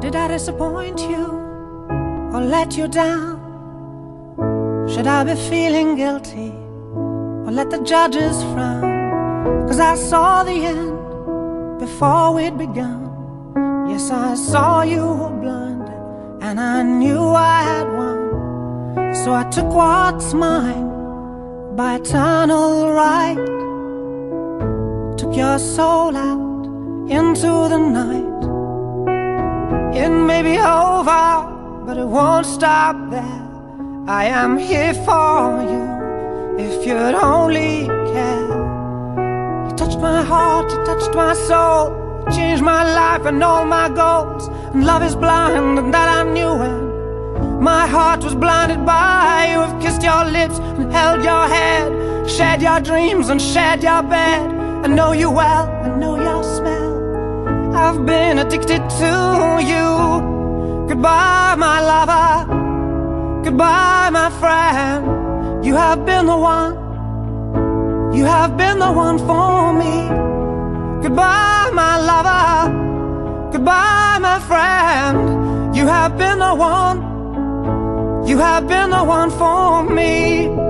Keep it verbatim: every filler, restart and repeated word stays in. Did I disappoint you or let you down? Should I be feeling guilty or let the judges frown? Cause I saw the end before we'd begun. Yes, I saw you were blind and I knew I had won. So I took what's mine by eternal right. Took your soul out into the night. It may be over, but it won't stop there. I am here for you, if you'd only care. You touched my heart, you touched my soul, you changed my life and all my goals. And love is blind, and that I knew when my heart was blinded by you. I've kissed your lips and held your head, shared your dreams and shared your bed. I know you well, I know your smell. I've been addicted to you. Goodbye, my lover. Goodbye, my friend. You have been the one. You have been the one for me. Goodbye, my lover. Goodbye, my friend. You have been the one. You have been the one for me.